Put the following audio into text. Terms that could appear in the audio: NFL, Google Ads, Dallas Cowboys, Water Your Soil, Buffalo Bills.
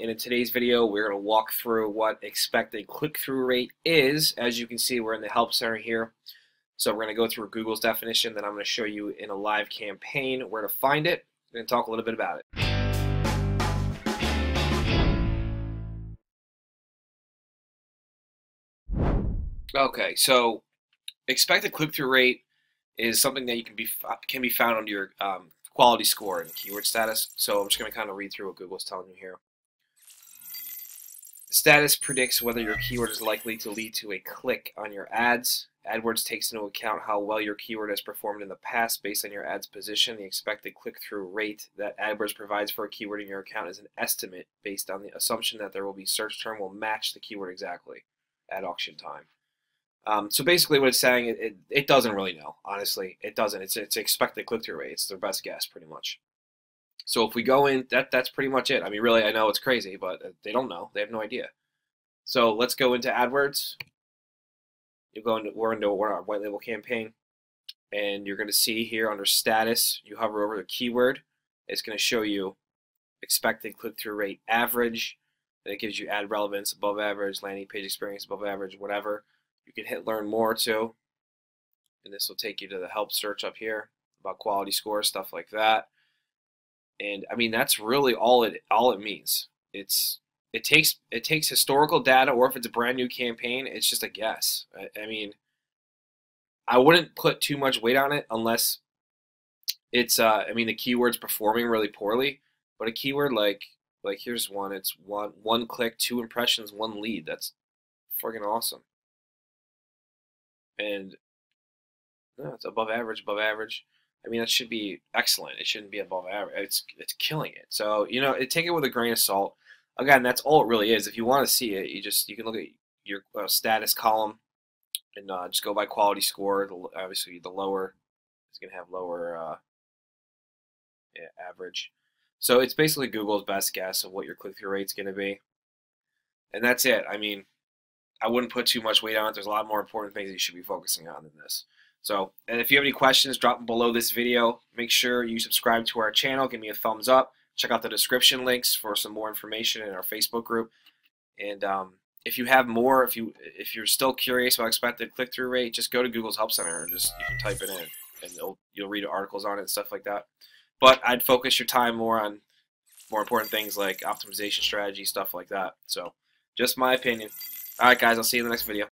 In today's video, we're going to walk through what expected click-through rate is. As you can see, we're in the Help Center here. So we're going to go through Google's definition, then I'm going to show you in a live campaign where to find it and talk a little bit about it. Okay, so expected click-through rate is something that you can be found under your quality score and keyword status. So I'm just going to kind of read through what Google's telling you here. Status predicts whether your keyword is likely to lead to a click on your ads. AdWords takes into account how well your keyword has performed in the past based on your ad's position. The expected click-through rate that AdWords provides for a keyword in your account is an estimate based on the assumption that there will be search term will match the keyword exactly at auction time. So basically what it's saying, it doesn't really know, honestly. It doesn't. It's expected click-through rate. It's their best guess, pretty much. So if we go in, that's pretty much it. I mean, really, I know it's crazy, but they don't know. They have no idea. So let's go into AdWords. We're into our white label campaign, and you're going to see here under status, you hover over the keyword. It's going to show you expected click-through rate average. Then it gives you ad relevance above average, landing page experience above average, whatever. You can hit learn more too, and this will take you to the help search up here about quality scores, stuff like that. And I mean, that's really all it means. It takes historical data, or if it's a brand new campaign, it's just a guess. I mean, I wouldn't put too much weight on it unless it's I mean, the keyword's performing really poorly. But a keyword like here's one. It's one click, 2 impressions, 1 lead. That's friggin' awesome. And no, it's above average, above average. I mean, that should be excellent. It shouldn't be above average. It's killing it. So, you know, take it with a grain of salt. Again, that's all it really is. If you want to see it, you can look at your status column and just go by quality score. Obviously, the lower is going to have lower average. So it's basically Google's best guess of what your click-through rate's going to be. And that's it. I mean, I wouldn't put too much weight on it. There's a lot more important things that you should be focusing on than this. So, and if you have any questions, drop them below this video. Make sure you subscribe to our channel. Give me a thumbs up. Check out the description links for some more information in our Facebook group. And if you have more, if you're still curious about expected click-through rate, just go to Google's Help Center and you can type it in, and you'll read articles on it and stuff like that. But I'd focus your time more on more important things like optimization strategy, stuff like that. So, just my opinion. All right, guys, I'll see you in the next video.